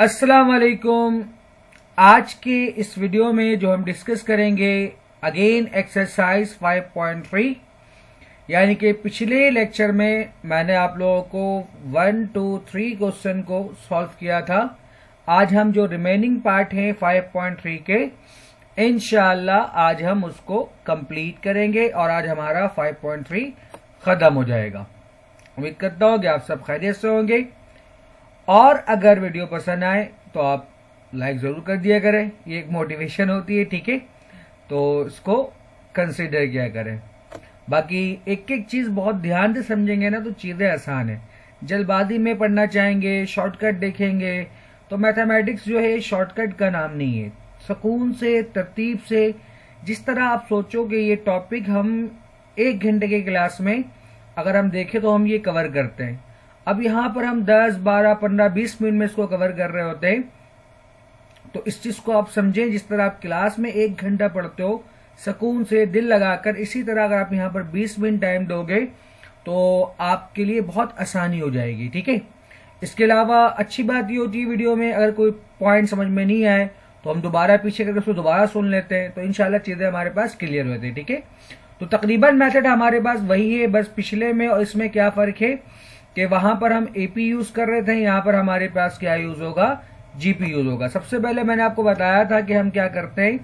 अस्सलाम वालेकुम। आज के इस वीडियो में जो हम डिस्कस करेंगे अगेन एक्सरसाइज 5.3, यानी कि पिछले लेक्चर में मैंने आप लोगों को 1, 2, 3 क्वेश्चन को सॉल्व किया था। आज हम जो रिमेनिंग पार्ट हैं 5.3 के, इंशाल्लाह आज हम उसको कंप्लीट करेंगे और आज हमारा 5.3 खत्म हो जाएगा। उम्मीद करता हूँ कि आप सब खैरियत से होंगे और अगर वीडियो पसंद आए तो आप लाइक जरूर कर दिया करें, ये एक मोटिवेशन होती है, ठीक है, तो इसको कंसिडर किया करें। बाकी एक एक चीज बहुत ध्यान से समझेंगे ना तो चीजें आसान है। जल्दबाजी में पढ़ना चाहेंगे, शॉर्टकट देखेंगे तो मैथमेटिक्स जो है शॉर्टकट का नाम नहीं है। सुकून से, तरतीब से, जिस तरह आप सोचोगे ये टॉपिक हम एक घंटे के क्लास में अगर हम देखें तो हम ये कवर करते हैं। अब यहाँ पर हम 10, 12, 15, 20 मिनट में इसको कवर कर रहे होते हैं। तो इस चीज को आप समझें, जिस तरह आप क्लास में एक घंटा पढ़ते हो सुकून से दिल लगाकर, इसी तरह अगर आप यहाँ पर 20 मिनट टाइम दोगे तो आपके लिए बहुत आसानी हो जाएगी, ठीक है। इसके अलावा अच्छी बात ये होती है वीडियो में अगर कोई पॉइंट समझ में नहीं आए तो हम दोबारा पीछे करके उसको दोबारा सुन लेते हैं, तो इंशाल्लाह चीजें हमारे पास क्लियर होती है, ठीक है। तो तकरीबन मेथड हमारे पास वही है, बस पिछले में और इसमें क्या फर्क है कि वहां पर हम एपी यूज कर रहे थे, यहाँ पर हमारे पास क्या यूज होगा, जीपी यूज होगा। सबसे पहले मैंने आपको बताया था कि हम क्या करते हैं,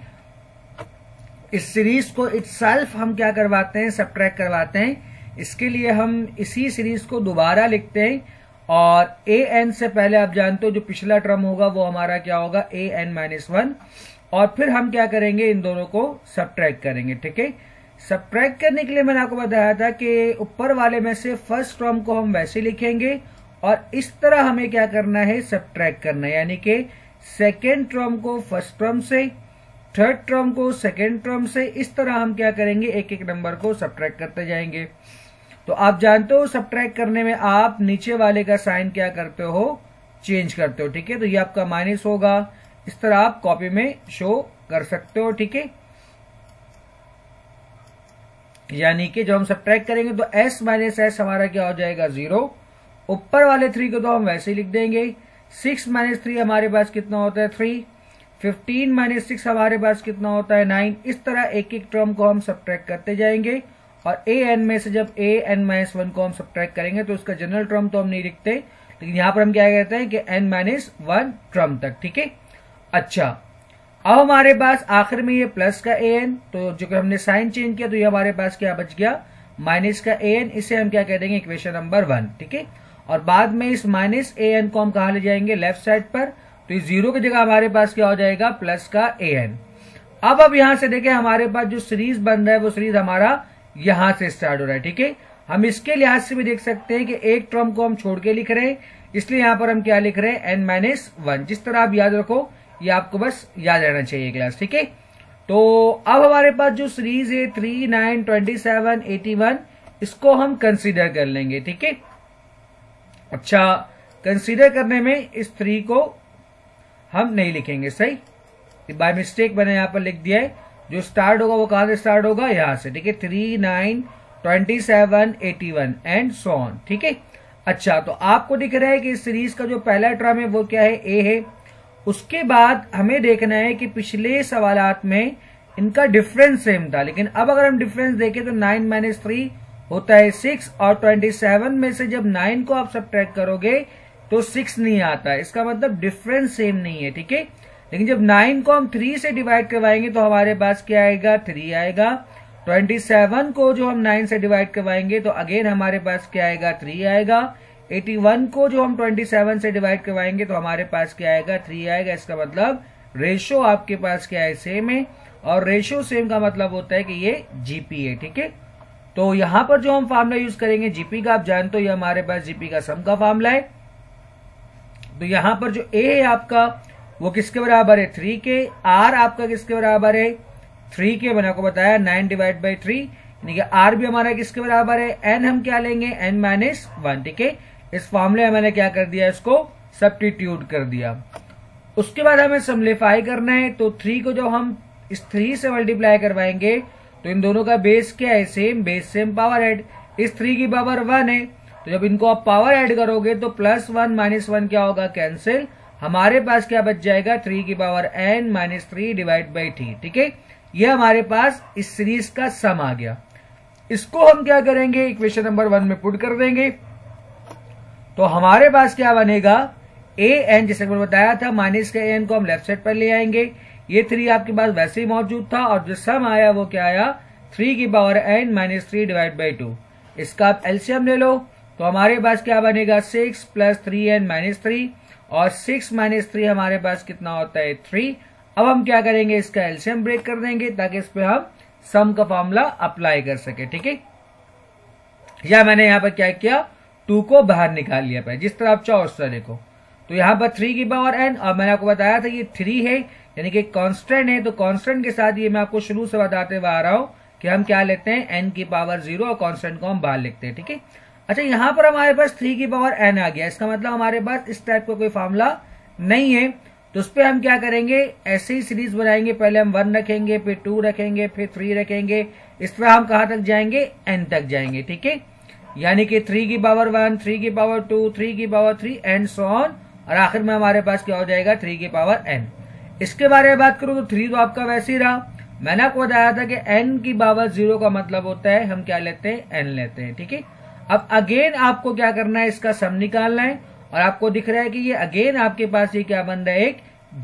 इस सीरीज को इटसेल्फ हम क्या करवाते हैं, सबट्रैक्ट करवाते हैं। इसके लिए हम इसी सीरीज को दोबारा लिखते हैं और ए एन से पहले आप जानते हो जो पिछला टर्म होगा वो हमारा क्या होगा, ए एन माइनस वन, और फिर हम क्या करेंगे इन दोनों को सबट्रैक्ट करेंगे, ठीक है। सबट्रैक्ट करने के लिए मैंने आपको बताया था कि ऊपर वाले में से फर्स्ट टर्म को हम वैसे लिखेंगे और इस तरह हमें क्या करना है, सबट्रैक्ट करना है, यानी कि सेकेंड टर्म को फर्स्ट टर्म से, थर्ड टर्म को सेकेंड टर्म से, इस तरह हम क्या करेंगे एक एक नंबर को सबट्रैक्ट करते जाएंगे। तो आप जानते हो सबट्रैक्ट करने में आप नीचे वाले का साइन क्या करते हो, चेंज करते हो, ठीक है। तो ये आपका माइनस होगा, इस तरह आप कॉपी में शो कर सकते हो, ठीक है। यानी कि जब हम सबट्रैक्ट करेंगे तो एस माइनस एस हमारा क्या हो जाएगा, जीरो। ऊपर वाले थ्री को तो हम वैसे ही लिख देंगे। 6 माइनस 3 हमारे पास कितना होता है, 3। 15 माइनस 6 हमारे पास कितना होता है, 9। इस तरह एक एक टर्म को हम सबट्रैक्ट करते जाएंगे और ए एन में से जब ए एन माइनस वन को हम सबट्रैक्ट करेंगे तो इसका जनरल टर्म तो हम नहीं लिखते, लेकिन यहाँ पर हम क्या कहते हैं कि एन माइनस वन टर्म तक, ठीक है। अच्छा, अब हमारे पास आखिर में ये प्लस का ए एन, तो जो कि हमने साइन चेंज किया तो ये हमारे पास क्या बच गया, माइनस का ए एन। इसे हम क्या कह देंगे इक्वेशन नंबर 1, ठीक है। और बाद में इस माइनस ए एन को हम कहा ले जाएंगे, लेफ्ट साइड पर, तो ये जीरो की जगह हमारे पास क्या हो जाएगा, प्लस का ए एन। अब यहां से देखें हमारे पास जो सीरीज बन रहा है वो सीरीज हमारा यहां से स्टार्ट हो रहा है, ठीक है। हम इसके लिहाज से भी देख सकते हैं कि एक टर्म को हम छोड़ के लिख रहे हैं, इसलिए यहां पर हम क्या लिख रहे हैं, एन माइनस वन। जिस तरह आप याद रखो, ये आपको बस याद रहना चाहिए क्लास, ठीक है। तो अब हमारे पास जो सीरीज है 3, 9, 27, 81, इसको हम कंसीडर कर लेंगे, ठीक है। अच्छा, कंसीडर करने में इस 3 को हम नहीं लिखेंगे, सही, बाय मिस्टेक मैंने यहाँ पर लिख दिया है। जो स्टार्ट होगा वो कहां से स्टार्ट होगा, यहां से, ठीक है। 3, 9, 27, 81 एंड सो ऑन, ठीक है। अच्छा, तो आपको दिख रहा है कि इस सीरीज का जो पहला टर्म है वो क्या है, ए है। उसके बाद हमें देखना है कि पिछले सवालात में इनका डिफरेंस सेम था, लेकिन अब अगर हम डिफरेंस देखें तो 9 माइनस 3 होता है 6, और 27 में से जब 9 को आप सब्ट्रैक्ट करोगे तो 6 नहीं आता है, इसका मतलब डिफरेंस सेम नहीं है, ठीक है। लेकिन जब 9 को हम 3 से डिवाइड करवाएंगे तो हमारे पास क्या आएगा, 3 आएगा। 27 को जो हम 9 से डिवाइड करवाएंगे तो अगेन हमारे पास क्या आएगा, 3 आएगा। 81 को जो हम 27 से डिवाइड करवाएंगे तो हमारे पास क्या आएगा, 3 आएगा। इसका मतलब रेशो आपके पास क्या है, सेम है, और रेशो सेम का मतलब होता है कि ये जीपी है, ठीक है। तो यहां पर जो हम फार्मूला यूज करेंगे जीपी का, आप जानते हो ये हमारे पास जीपी का सम का फार्मूला है। तो यहां पर जो ए है आपका वो किसके बराबर है, 3 के। आर आपका किसके बराबर है, 3 के, मैंने आपको बताया 9 डिवाइड बाई 3, यानी कि आर भी हमारा किसके बराबर है, एन। हम क्या लेंगे, एन माइनस वन, ठीक है। इस फॉर्मूले में मैंने क्या कर दिया, इसको सब्स्टिट्यूट कर दिया। उसके बाद हमें सिंपलीफाई करना है, तो 3 को जब हम इस 3 से मल्टीप्लाई करवाएंगे तो इन दोनों का बेस क्या है, same, base same power add. इस 3 की पावर 1 है, तो जब इनको आप पावर ऐड करोगे तो प्लस 1 माइनस 1 क्या होगा, कैंसिल, हमारे पास क्या बच जाएगा 3 की power n - 3 divide by t। ठीक है, यह हमारे पास इस सीरीज का सम आ गया। इसको हम क्या करेंगे इक्वेशन नंबर 1 में पुट कर देंगे तो हमारे पास क्या बनेगा ए एन, जैसे मैंने बताया था माइनस के एन को हम लेफ्ट साइड पर ले आएंगे, ये 3 आपके पास वैसे ही मौजूद था और जो सम आया वो क्या आया 3 की पावर n - 3 डिवाइड बाई 2। इसका आप एलसीएम ले लो तो हमारे पास क्या बनेगा 6 + 3n - 3 और 6 - 3 हमारे पास कितना होता है 3। अब हम क्या करेंगे इसका एलसीएम ब्रेक कर देंगे ताकि इस पे हम सम का फॉर्मूला अप्लाई कर सके। ठीक है, या मैंने यहाँ पर क्या किया 2 को बाहर निकाल लिया पाए, जिस तरह आप चाहो उस तरह देखो। तो यहाँ पर 3 की पावर n और मैंने आपको बताया था ये 3 है यानी कि कांस्टेंट है, तो कांस्टेंट के साथ ये मैं आपको शुरू से बताते हुए आ रहा हूँ कि हम क्या लेते हैं n की पावर 0 और कांस्टेंट को हम बाहर लिखते हैं। ठीक है, अच्छा यहाँ पर हमारे पास 3 की पावर n आ गया, इसका मतलब हमारे पास इस टाइप का कोई फॉर्मूला नहीं है। तो उस पर हम क्या करेंगे ऐसे ही सीरीज बनाएंगे, पहले हम 1 रखेंगे फिर 2 रखेंगे फिर 3 रखेंगे, इस तरह हम कहाँ तक जाएंगे n तक जाएंगे। ठीक है, यानी कि 3 की पावर 1, 3 की पावर 2, 3 की पावर 3 एंड सो ऑन और आखिर में हमारे पास क्या हो जाएगा 3 की पावर n। इसके बारे में बात करूं तो 3 तो आपका वैसे ही रहा, मैंने आपको बताया था कि n की पावर 0 का मतलब होता है हम क्या लेते हैं n लेते हैं। ठीक है, अब अगेन आपको क्या करना है इसका सम निकालना है और आपको दिख रहा है कि ये अगेन आपके पास ये क्या बन रहा है एक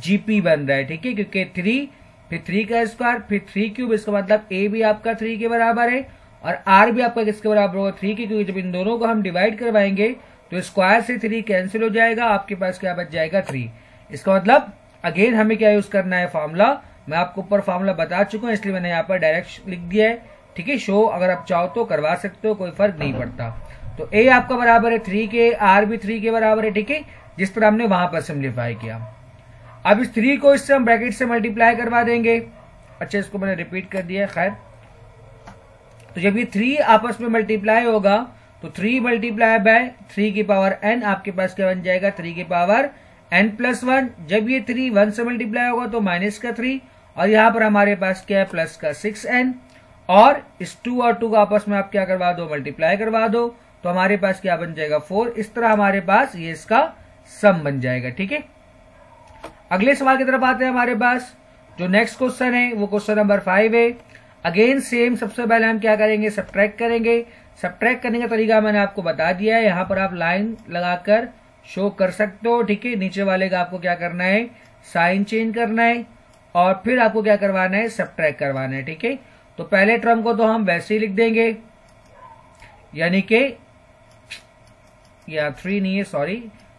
जीपी बन रहा है। ठीक है, क्योंकि 3 फिर 3 का स्क्वायर फिर 3 क्यूब, इसका मतलब a भी आपका 3 के बराबर है और r भी आपका किसके बराबर होगा 3 के, क्योंकि जब इन दोनों को हम डिवाइड करवाएंगे तो स्क्वायर से 3 कैंसिल हो जाएगा, आपके पास क्या बच जाएगा 3। इसका मतलब अगेन हमें क्या यूज करना है फॉर्मूला, मैं आपको ऊपर फॉर्मूला बता चुका हूं इसलिए मैंने यहाँ पर डायरेक्ट लिख दिया है। ठीक है, शो अगर आप चाहो तो करवा सकते हो, कोई फर्क नहीं पड़ता। तो a आपका बराबर है 3 के, r भी 3 के बराबर है। ठीक है, जिस तरह हमने वहां पर सिंप्लीफाई किया, अब इस 3 को इससे हम ब्रैकेट से मल्टीप्लाई करवा देंगे। अच्छा इसको मैंने रिपीट कर दिया, खैर तो जब ये 3 आपस में मल्टीप्लाई होगा तो 3 मल्टीप्लाई बाय 3 की पावर n आपके पास क्या बन जाएगा 3 की पावर n प्लस 1। जब ये 3 1 से मल्टीप्लाई होगा तो माइनस का 3 और यहाँ पर हमारे पास क्या है प्लस का 6n और इस 2 और 2 का आपस में आप क्या करवा दो मल्टीप्लाई करवा दो तो हमारे पास क्या बन जाएगा 4। इस तरह हमारे पास ये इसका सम बन जाएगा। ठीक है, अगले सवाल की तरफ आते हैं। हमारे पास जो नेक्स्ट क्वेश्चन है वो क्वेश्चन नंबर 5 है। अगेन सेम, सबसे पहले हम क्या करेंगे सब्ट्रैक्ट करेंगे। सब्ट्रैक्ट करने का तरीका मैंने आपको बता दिया है, यहाँ पर आप लाइन लगाकर शो कर सकते हो। ठीक है, नीचे वाले का आपको क्या करना है साइन चेंज करना है और फिर आपको क्या करवाना है सब्ट्रैक्ट करवाना है। ठीक है, तो पहले टर्म को तो हम वैसे ही लिख देंगे यानी कि या 3 नहीं है सॉरी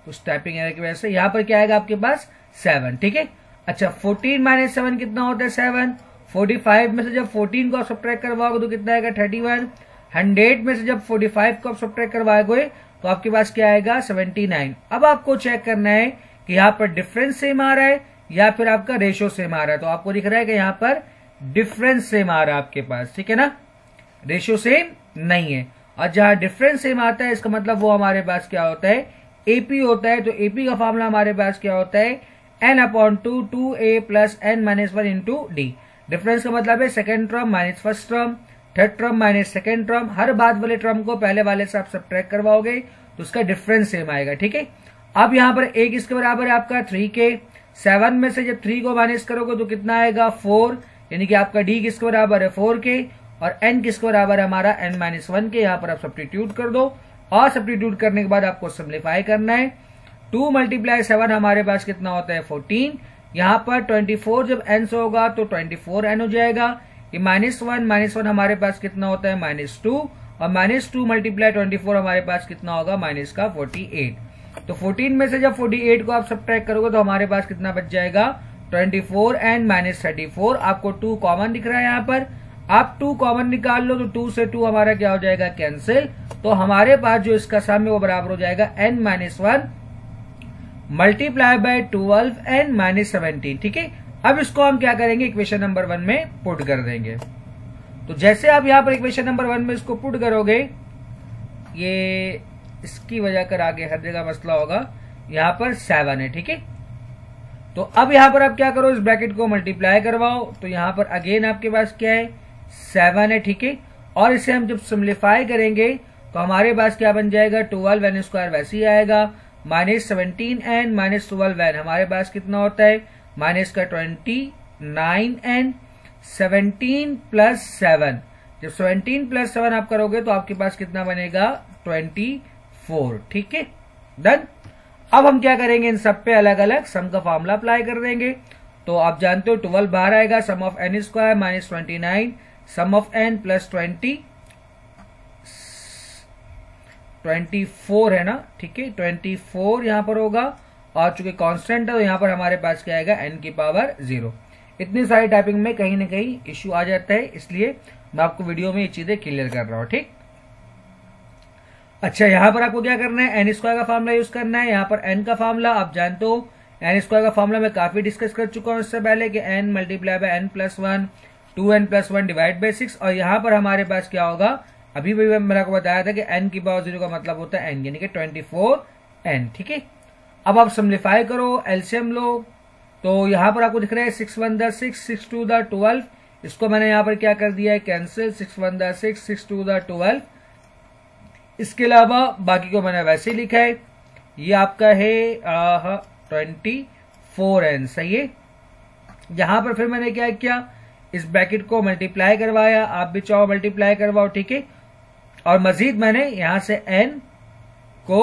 उस टाइपिंग एरर की वजह से, यहाँ पर क्या आएगा आपके पास 7। ठीक है, अच्छा 14 - 7 कितना होता है 7। 45 में से जब 14 को आप सब्ट्रैक्ट करवाओगे तो कितना आएगा 31। 100 में से जब 45 को आप सब्ट्रैक्ट करवाओगे तो आपके पास क्या आएगा 79। अब आपको चेक करना है कि यहाँ पर डिफरेंस सेम आ रहा है या फिर आपका रेशियो सेम आ रहा है। तो आपको दिख रहा है कि यहाँ पर डिफरेंस सेम आ रहा है आपके पास, ठीक है ना, रेशियो सेम नहीं है। और जहां डिफरेंस सेम आता है इसका मतलब वो हमारे पास क्या होता है एपी होता है। तो एपी का फॉर्मूला हमारे पास क्या होता है n/2 2a + n - 1 × d। Difference का मतलब है second term minus first term, third term minus second term. हर बाद वाले टर्म को पहले वाले से आप सब्ट्रैक्ट करवाओगे तो उसका डिफरेंस सेम आएगा। ठीक है, अब यहाँ पर 1 इसके बराबर है आपका 3 के। 7 में से जब 3 को माइनस करोगे तो कितना आएगा 4 यानी कि आपका d किसके बराबर है 4 के और n किसके बराबर है हमारा n - 1 के। यहाँ पर आप सब्स्टिट्यूट कर दो और सब्स्टिट्यूट करने के बाद आपको सिंप्लीफाई करना है। 2 मल्टीप्लाई 7 हमारे पास कितना होता है 14। यहाँ पर 24 जब n से होगा तो 24n हो जाएगा। ये -1 - 1 हमारे पास कितना होता है -2 और -2 मल्टीप्लाई 24 हमारे पास कितना होगा माइनस का 48। तो 14 में से जब 48 को आप सब्ट्रैक्ट करोगे तो हमारे पास कितना बच जाएगा 24n - 34। आपको 2 कॉमन दिख रहा है, यहाँ पर आप 2 कॉमन निकाल लो तो 2 से 2 हमारा क्या हो जाएगा कैंसिल। तो हमारे पास जो इसका सम है वो बराबर हो जाएगा n - 1 मल्टीप्लाई बाय 12n - 17। ठीक है, अब इसको हम क्या करेंगे इक्वेशन नंबर 1 में पुट कर देंगे। तो जैसे आप यहाँ पर इक्वेशन नंबर 1 में इसको पुट करोगे, ये इसकी वजह कर आगे हर जगह मसला होगा, यहाँ पर 7 है। ठीक है, तो अब यहाँ पर आप क्या करो इस ब्रैकेट को मल्टीप्लाई करवाओ तो यहाँ पर अगेन आपके पास क्या है 7 है। ठीक है, और इसे हम जब सिंप्लीफाई करेंगे तो हमारे पास क्या बन जाएगा 12n² वैसे ही आएगा -17 एन -12 एन हमारे पास कितना होता है माइनस का 29 एन 17 प्लस 7 जब 17 प्लस 7 आप करोगे तो आपके पास कितना बनेगा 24 ठीक है डन। अब हम क्या करेंगे इन सब पे अलग अलग सम का फॉर्मूला अप्लाई कर देंगे तो आप जानते हो 12 बाहर आएगा sum of N square minus 29 sum of N plus 24 है ना ठीक है 24 यहां पर होगा और चूंकि कांस्टेंट है तो यहां पर हमारे पास क्या आएगा एन की पावर 0। इतनी सारी टाइपिंग में कहीं ना कहीं इश्यू आ जाता है इसलिए मैं आपको वीडियो में ये चीजें क्लियर कर रहा हूं ठीक। अच्छा यहां पर आपको क्या करना है एन स्क्वायर का फॉर्मूला यूज करना है यहां पर एन का फॉर्मूला आप जानते हो एन स्क्वायर का फॉर्मूला मैं काफी डिस्कस कर चुका हूं इससे पहले कि N multiply by N plus 1 2n plus 1 divide by 6 और यहां पर हमारे पास क्या होगा अभी भी मैंने आपको बताया था कि n की पावर 0 का मतलब होता है n यानी कि 24n ठीक है। अब आप सिंपलीफाई करो एलसीएम लो तो यहां पर आपको दिख रहा है 6 1 द 6 6 2 द 12 इसको मैंने यहां पर क्या कर दिया है कैंसिल 6 1 द 6 6 2 द 12 इसके अलावा बाकी को मैंने वैसे ही लिखा है ये आपका है 24n सही है। यहां पर फिर मैंने क्या किया इस ब्रैकेट को मल्टीप्लाई करवाया आप भी चाहो मल्टीप्लाई करवाओ ठीक है और मजीद मैंने यहां से n को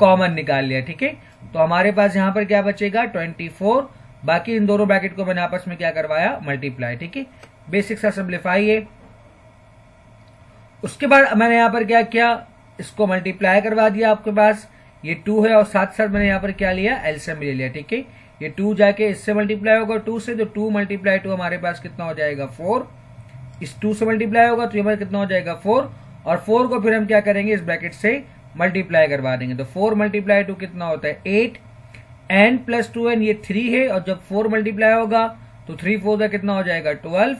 कॉमन निकाल लिया ठीक है तो हमारे पास यहां पर क्या बचेगा 24 बाकी इन दोनों ब्रैकेट को मैंने आपस में क्या करवाया मल्टीप्लाई ठीक है बेसिक सा सिंपलीफाई है। उसके बाद मैंने यहां पर क्या किया इसको मल्टीप्लाई करवा दिया आपके पास ये 2 है और साथ साथ मैंने यहां पर क्या लिया एलसीएम ले लिया ठीक है ये 2 जाके इससे मल्टीप्लाई होगा 2 से तो 2 मल्टीप्लाई 2 हमारे पास कितना हो जाएगा 4 इस 2 से मल्टीप्लाई होगा तो ये कितना हो जाएगा 4 और 4 को फिर हम क्या करेंगे इस ब्रैकेट से मल्टीप्लाई करवा देंगे तो 4 मल्टीप्लाई 2 कितना होता है 8 एन प्लस 2n ये 3 है और जब 4 मल्टीप्लाई होगा तो 3 4 का कितना हो जाएगा 12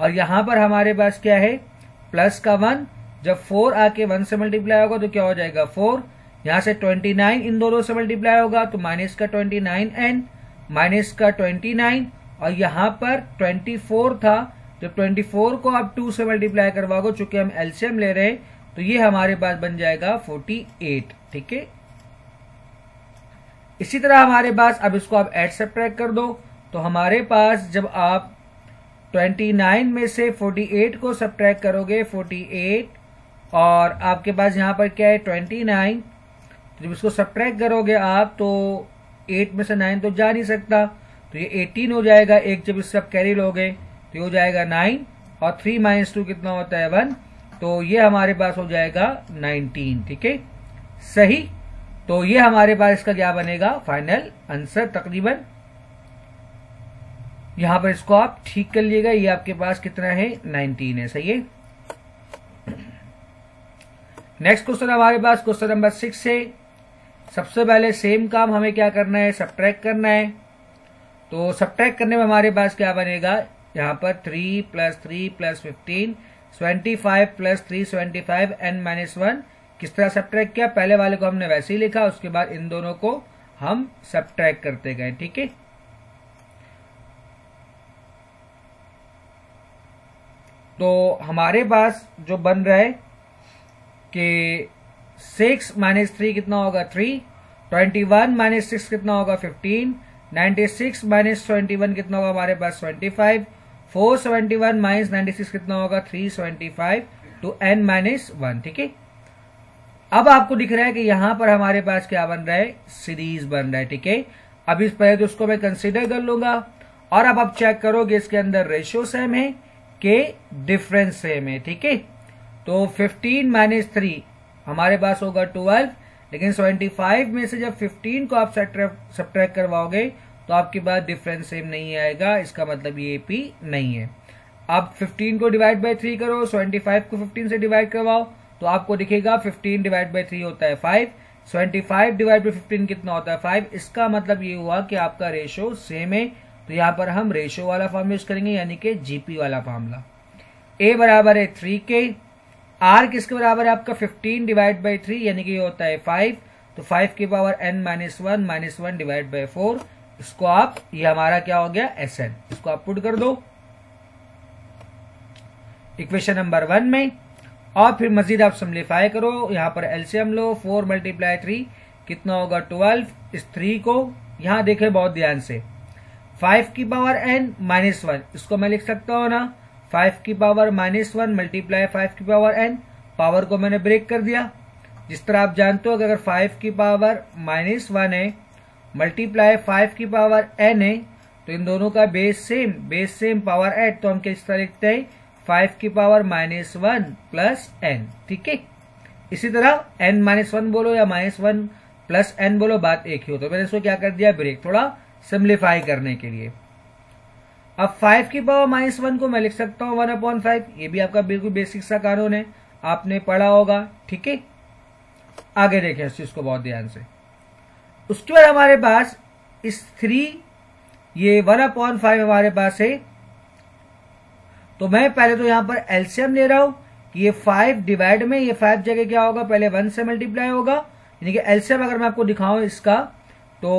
और यहां पर हमारे पास क्या है प्लस का 1 जब 4 आके 1 से मल्टीप्लाई होगा तो क्या हो जाएगा 4 यहां से 29 इन दोनों से मल्टीप्लाई होगा तो माइनस का 29n माइनस का 29 और यहां पर 24 था जब 24 को आप 2 से मल्टीप्लाई करवाओगे चूंकि हम एलसीएम ले रहे हैं तो ये हमारे पास बन जाएगा 48 ठीक है। इसी तरह हमारे पास अब इसको आप ऐड सब्ट्रैक्ट कर दो तो हमारे पास जब आप 29 में से 48 को सब्ट्रैक्ट करोगे 48 और आपके पास यहां पर क्या है 29 तो जब इसको सब्ट्रैक्ट करोगे आप तो 8 में से 9 तो जा नहीं सकता तो ये 18 हो जाएगा एक जब इससे आप कैरी लोगे तो ये हो जाएगा 9 और 3 माइनस 2 कितना होता है 1 तो ये हमारे पास हो जाएगा 19 ठीक है सही। तो ये हमारे पास इसका क्या बनेगा फाइनल आंसर तकरीबन यहां पर इसको आप ठीक कर लीजिएगा ये आपके पास कितना है 19 है सही है। नेक्स्ट क्वेश्चन हमारे पास क्वेश्चन नंबर 6 है सबसे पहले सेम काम हमें क्या करना है सब्ट्रैक्ट करना है तो सब्ट्रैक्ट करने में हमारे पास क्या बनेगा यहाँ पर 3 plus 3 plus 15 25 plus 3 75 n minus 1 किस तरह सब्ट्रैक्ट किया पहले वाले को हमने वैसे ही लिखा उसके बाद इन दोनों को हम सब्ट्रैक्ट करते गए ठीक है। तो हमारे पास जो बन रहा है कि 6 माइनस 3 कितना होगा 3 21 माइनस 6 कितना होगा 15 96 माइनस 21 कितना होगा हमारे पास 25 471 माइनस 96 कितना होगा 375 2n माइनस 1 ठीक है। अब आपको दिख रहा है कि यहां पर हमारे पास क्या बन रहा है सीरीज बन रहा है ठीक है। अब इस पहले तो उसको मैं कंसीडर कर लूंगा और अब आप चेक करोगे इसके अंदर रेशियो सेम है के डिफरेंस सेम है ठीक है। तो 15 माइनस 3 हमारे पास होगा 12 लेकिन 25 में से जब 15 को आप सब्ट्रैक्ट करवाओगे तो आपके पास डिफरेंस सेम नहीं आएगा इसका मतलब ये पी नहीं है। आप 15 को डिवाइड बाय 3 करो 25 को 15 से डिवाइड करवाओ तो आपको दिखेगा 15 डिवाइड बाय 3 होता है 5 25 डिवाइड बाय 15 कितना होता है 5 इसका मतलब ये हुआ कि आपका रेशो सेम है तो यहाँ पर हम रेशो वाला फॉर्मूला यूज करेंगे यानी कि जीपी वाला फॉर्मूला ए बराबर है 3 के आर किसके बराबर है आपका 15 डिवाइड बाई 3 यानी कि ये होता है 5 तो 5 की power n minus 1 divide by 4 इसको आप ये हमारा क्या हो गया sn इसको आप पुट कर दो इक्वेशन नंबर 1 में और फिर मजीद आप सिंपलीफाई करो यहाँ पर एलसीएम लो 4 मल्टीप्लाई 3 कितना होगा 12 इस 3 को यहां देखे बहुत ध्यान से 5 की पावर एन माइनस 1 इसको मैं लिख सकता हूं ना 5 की पावर माइनस 1 मल्टीप्लाई 5 की पावर एन पावर को मैंने ब्रेक कर दिया जिस तरह आप जानते हो कि अगर 5 की पावर माइनस 1 है मल्टीप्लाई 5 की पावर एन है तो इन दोनों का बेस सेम पावर एड तो हम किस तरह लिखते हैं 5 की पावर माइनस 1 प्लस एन ठीक है। इसी तरह एन माइनस 1 बोलो या माइनस 1 प्लस एन बोलो बात एक ही हो तो मैंने इसको क्या कर दिया ब्रेक थोड़ा सिंप्लीफाई करने के लिए। अब 5 की पावर माइनस 1 को मैं लिख सकता हूं 1/5 ये भी आपका बिल्कुल बेसिक सा कानून है आपने पढ़ा होगा ठीक है। आगे देखें इस चीज को बहुत ध्यान से। उसके बाद हमारे पास इस 3 ये 1/5 हमारे पास है तो मैं पहले तो यहां पर एलसीएम ले रहा हूं कि ये 5 डिवाइड में ये 5 जगह क्या होगा पहले 1 से मल्टीप्लाई होगा यानी कि एलसीएम अगर मैं आपको दिखाऊं इसका तो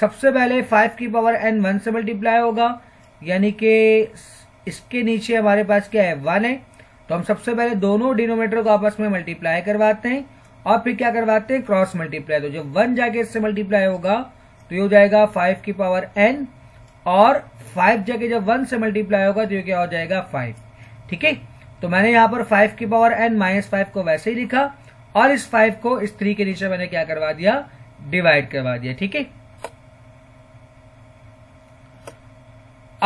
सबसे पहले 5 की पावर एन 1 से मल्टीप्लाई होगा यानी कि इसके नीचे हमारे पास क्या है 1 है तो हम सबसे पहले दोनों डिनोमिनेटर को आपस में मल्टीप्लाई करवाते हैं और फिर क्या करवाते हैं क्रॉस मल्टीप्लाई तो जब 1 जाके इससे मल्टीप्लाई होगा तो ये हो जाएगा 5 की पावर एन और 5 जगह जब 1 से मल्टीप्लाई होगा तो ये क्या हो जाएगा 5 ठीक है। तो मैंने यहां पर 5 की पावर एन -5 को वैसे ही लिखा और इस 5 को इस 3 के नीचे मैंने क्या करवा दिया डिवाइड करवा दिया ठीक है।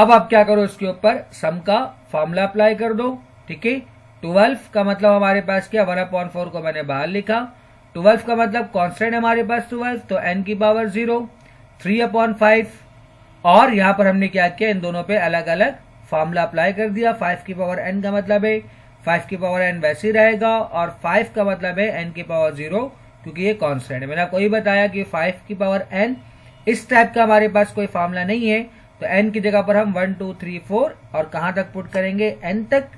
अब आप क्या करो इसके ऊपर सम का फॉर्मूला अप्लाई कर दो ठीक है। 12 का मतलब हमारे पास क्या 1/4 को मैंने बाहर लिखा 12 का मतलब कॉन्स्टेंट हमारे पास 12 तो एन की पावर 0 3/5 और यहां पर हमने क्या किया इन दोनों पे अलग अलग फॉर्मूला अप्लाई कर दिया 5 की पावर एन का मतलब है 5 की पावर एन वैसे ही रहेगा और 5 का मतलब है एन की पावर 0 क्योंकि ये कांस्टेंट है। मैंने आपको ये बताया कि 5 की पावर एन इस टाइप का हमारे पास कोई फॉर्मूला नहीं है तो एन की जगह पर हम 1 2 3 4 और कहां तक पुट करेंगे एन तक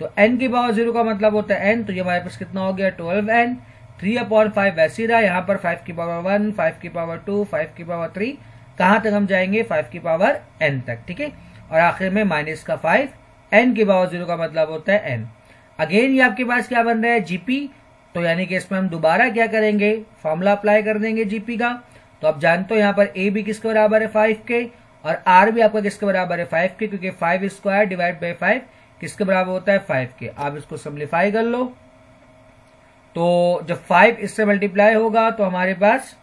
तो एन की पावर 0 का मतलब होता है एन तो ये हमारे पास कितना हो गया 12n 3/5 वैसे ही रहा यहाँ पर 5 की पावर 1 5 की पावर 2 5 की पावर 3 कहां तक हम जाएंगे 5 की पावर n तक ठीक है। और आखिर में माइनस का 5 n की पावर 0 का मतलब होता है n। अगेन ये आपके पास क्या बन रहा है जीपी तो यानी कि इसमें हम दोबारा क्या करेंगे फॉर्मूला अप्लाई कर देंगे जीपी का तो आप जानते हो यहाँ पर a भी किसके बराबर है 5 के और r भी आपका किसके बराबर है 5 के क्योंकि 5² डिवाइड बाई 5 किसके बराबर होता है 5 के। आप इसको सिंप्लीफाई कर लो तो जब 5 इससे मल्टीप्लाई होगा तो हमारे पास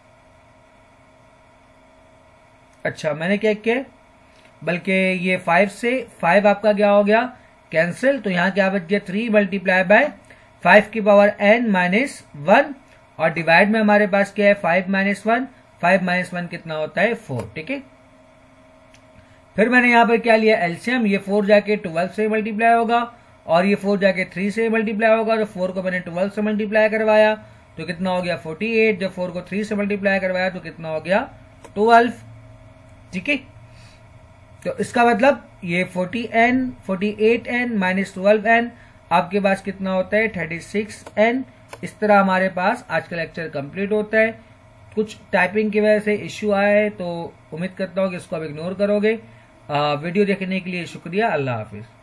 अच्छा मैंने क्या किया बल्कि ये 5 से 5 आपका क्या हो गया कैंसिल तो यहाँ क्या बच गया 3/5 की पावर एन -1 और डिवाइड में हमारे पास क्या है 5 -1 कितना होता है 4 ठीक है। फिर मैंने यहाँ पर क्या लिया एलसीएम ये 4 जाके 12 से मल्टीप्लाई होगा और ये 4 जाके 3 से मल्टीप्लाई होगा तो 4 को मैंने 12 से मल्टीप्लाई करवाया तो कितना हो गया 48 जब 4 को 3 से मल्टीप्लाई करवाया तो कितना हो गया 12 ठीक है। तो इसका मतलब ये 40n 48n -12n आपके पास कितना होता है 36n। इस तरह हमारे पास आज का लेक्चर कंप्लीट होता है। कुछ टाइपिंग की वजह से इश्यू आया है तो उम्मीद करता हूं कि इसको आप इग्नोर करोगे। वीडियो देखने के लिए शुक्रिया। अल्लाह हाफिज।